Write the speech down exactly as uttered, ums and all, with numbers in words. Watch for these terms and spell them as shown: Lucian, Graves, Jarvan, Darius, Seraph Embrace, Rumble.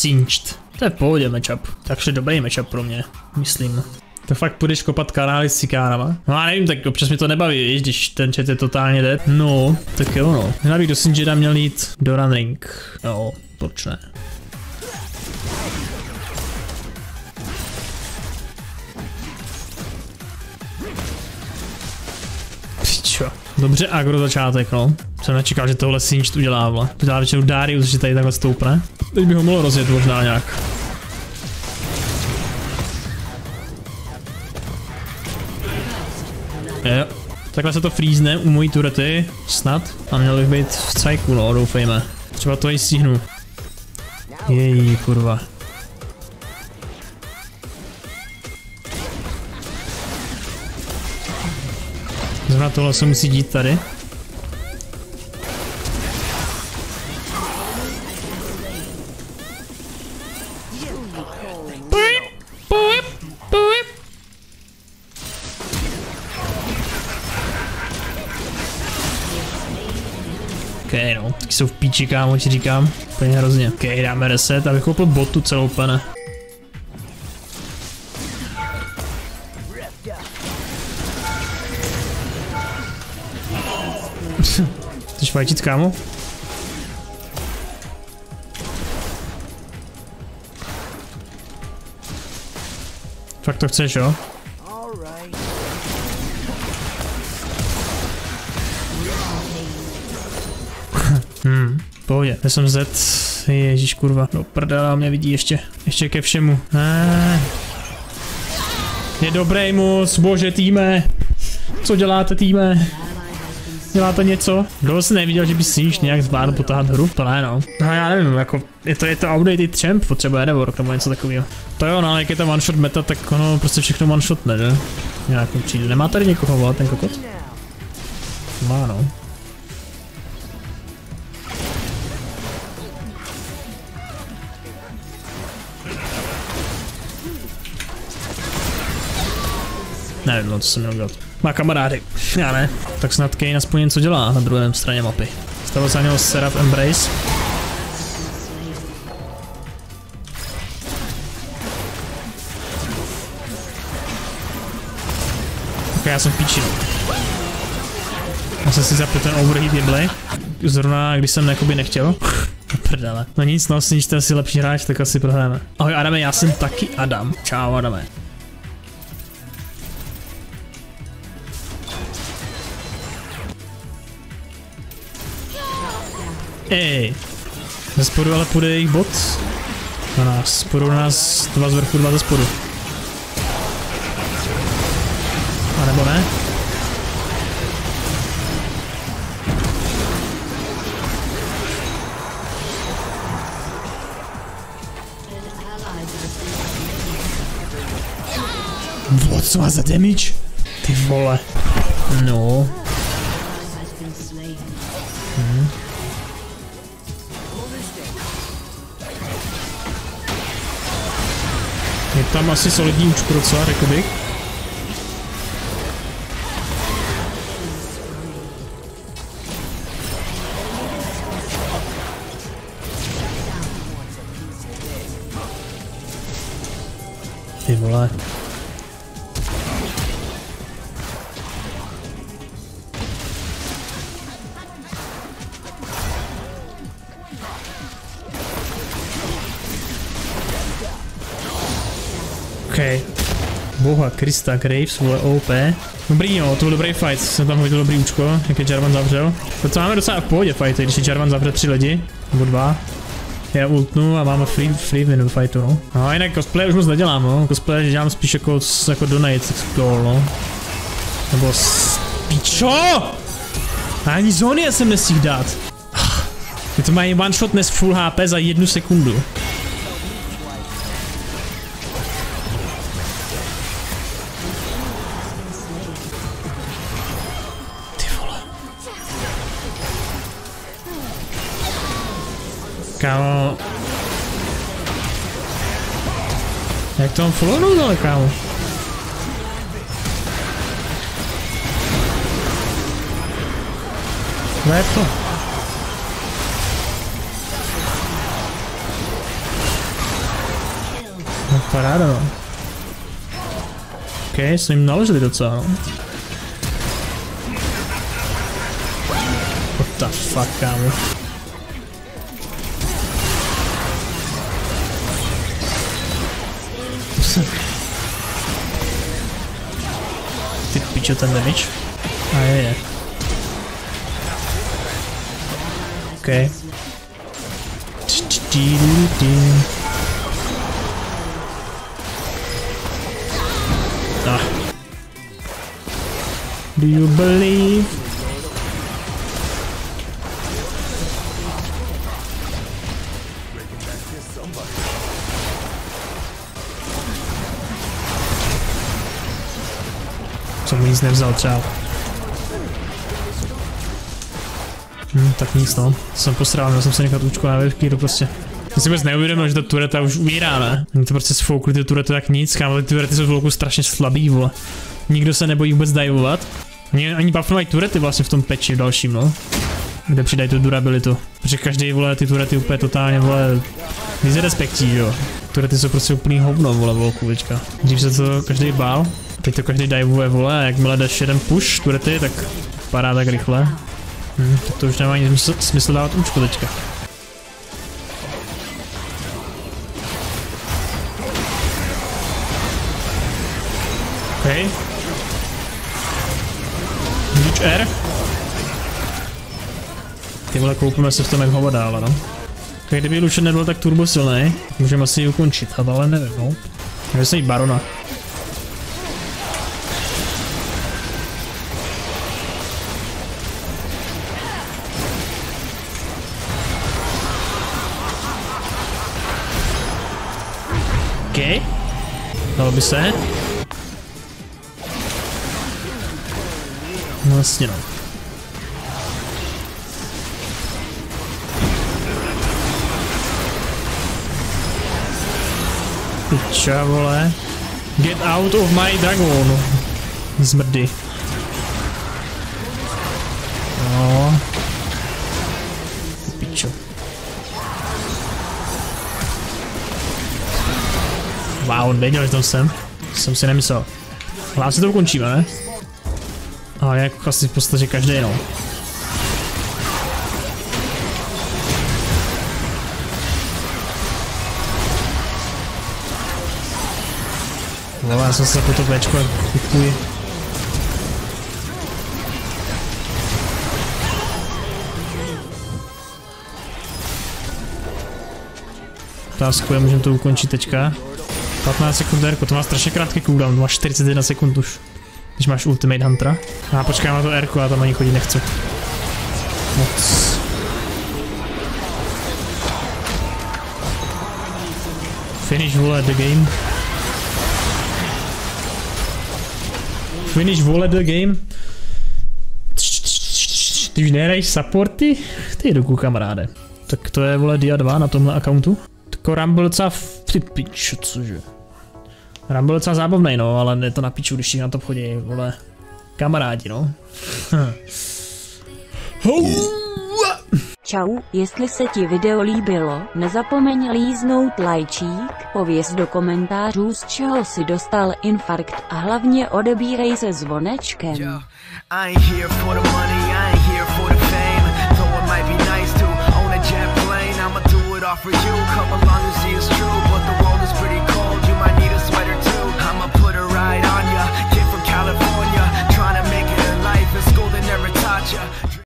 cinched. To je v pohodě matchup. Takže dobrý matchup pro mě, myslím. To fakt půjdeš kopat kanály s cikánama. No já nevím, tak občas mi to nebaví, víš, když ten chat je totálně dead. No, tak jo no. Já bych do Sinjeda měl jít do running. Jo, proč ne? Pičo. Dobře agro začátek, no. Jsem nečekal, že tohle Sinjed udělá, vle. Udělá většinou Darius, že tady takhle stoupne. Teď bych ho mohl rozjet možná nějak. Jo. Takhle se to frýzne u mojí turety, snad, a měl bych být v cajku, no, doufejme. Třeba to i stihnu. Její, kurva. Zrovna tohle se musí dít tady. Okej, okay, no, tak jsou v píči, kámo, ti říkám, úplně hrozně. Okej, okay, dáme reset a vykoupil botu celou pane. Chceš fajčit, kámo? Fakt to chceš, jo? Hmm, pohodě, já jsem Z, ježíš kurva, no prdela, mě vidí ještě, ještě ke všemu, eee. Je dobrý mus, bože týme, co děláte týme, děláte něco, kdo se neviděl, že by si již nějak zvládl potáhat hru, plné no, no já nevím, jako, je to, je to outdated champ, potřebuje rework nebo něco takového, to jo, no ale jak je tam one shot meta, tak ono prostě všechno one shot ne, že, nějak přijde, nemá tady někoho volat ten kokot? Má no. Nevím, no, co jsem měl dělat. Má kamarády, já ne. Tak snad Kane aspoň něco dělá na druhém straně mapy. Stalo se na něho Seraph Embrace. Ok, já jsem v píči. Já jsem si zapil ten overheat gameplay. Zrovna, když jsem jakoby nechtěl. Prdele. No nic, no, když jste si lepší hráč, tak asi prohráme. Ahoj Adame, já jsem taky Adam. Čau Adame. Ej, ze spodu ale půjde jejich bot na nás, půjdou na nás dva z vrchu, dva ze spodu. A nebo ne? Vod, co má za damage? Ty vole. No. Hm. Je tam asi solidní účku docela, řekl bych. Ty vole. Okay. Boha Krista, Graves, vole O P. Dobrý jo, to byl dobrý fight, jsem tam hodil dobrý účko, jak je Jarvan zavřel. To máme docela v pohodě fighty, když je Jarvan zavře tři lidi, nebo dva. Já ultnu a máme free, free win fightu, no. No jinak cosplay už moc nedělám, no. Cosplay dělám spíš jako, jako donate, goal, no. Nebo pičo! Ani zóny já jsem nesíh dát. Ty to mají one shot nes full H P za jednu sekundu. Kámo. Jak to mám fullonu, ale kámo? Kde je to? Paráda. Okay, so jim naložili docela, no. What the fuck, kámo. Ty pičo, ten damage. A je, je. Okay. Ah. Do you believe? Jsem nic nevzal třeba. Hm, tak nic, no. Jsem posrál, měl jsem se nechat účko na větky, to prostě. Já si vůbec neuvědomil, že ta tureta už umírá, ne? Oni to prostě sfoukli, ty turety tak nic, kámo, ty turety jsou v bloku strašně slabý, vole. Nikdo se nebojí vůbec divovat. Oni, oni bufnovají turety vlastně v tom patchi v dalším, no. Kde přidají tu durabilitu. Protože každý, vole, ty turety úplně totálně, vole, disrespektí, jo. Turety jsou prostě úplný hovno, vole, bloku, věčka. Dřív se to každý bál, teď to každý divuje, vole, a jakmile dáš jeden push turety, tak padá tak rychle. Hm, to už nemá ani smysl, smysl dávat účko teďka. Okay. Zruč R. Ty vole, koupíme se v tom jak hova dále, no. Tak kdyby Lucian nebyl tak turbo silný, můžeme asi ji ukončit, ale nevím, no. Můžeme se jít barona. OK. Dalo by se. Vlastně no. Piča, vole. Get out of my dragon. Zmrdy. No. Pičo. Wow, nevěděl, že tam jsem. Jsem si nemyslel. Hlásí to ukončíme, ne? A jako asi v podstatě každý, no. No, já jsem se po to Bčko kupuji. Otázku je, můžeme to ukončit teďka. patnáct sekund, to má strašně krátký cooldown, to má čtyřicet jedna sekund už. Když máš Ultimate Huntera. A ah, počkám na to R-ku, já tam ani chodit nechci. Moc. Finish, vole, the game. Finish, vole, the game. Ty už nehraješ supporty? Ty jdu, kamaráde. Tak to je, vole, Dia dva na tomhle accountu. Tako Rumble docela v... Ty piču, cože? Rumble docela zábavnej, no, ale je to na piču, když na to chodí, vole, kamarádi, no. Čau, jestli se ti video líbilo, nezapomeň líznout lajčík, pověz do komentářů, z čeho si dostal infarkt a hlavně odebírej se zvonečkem. Yo,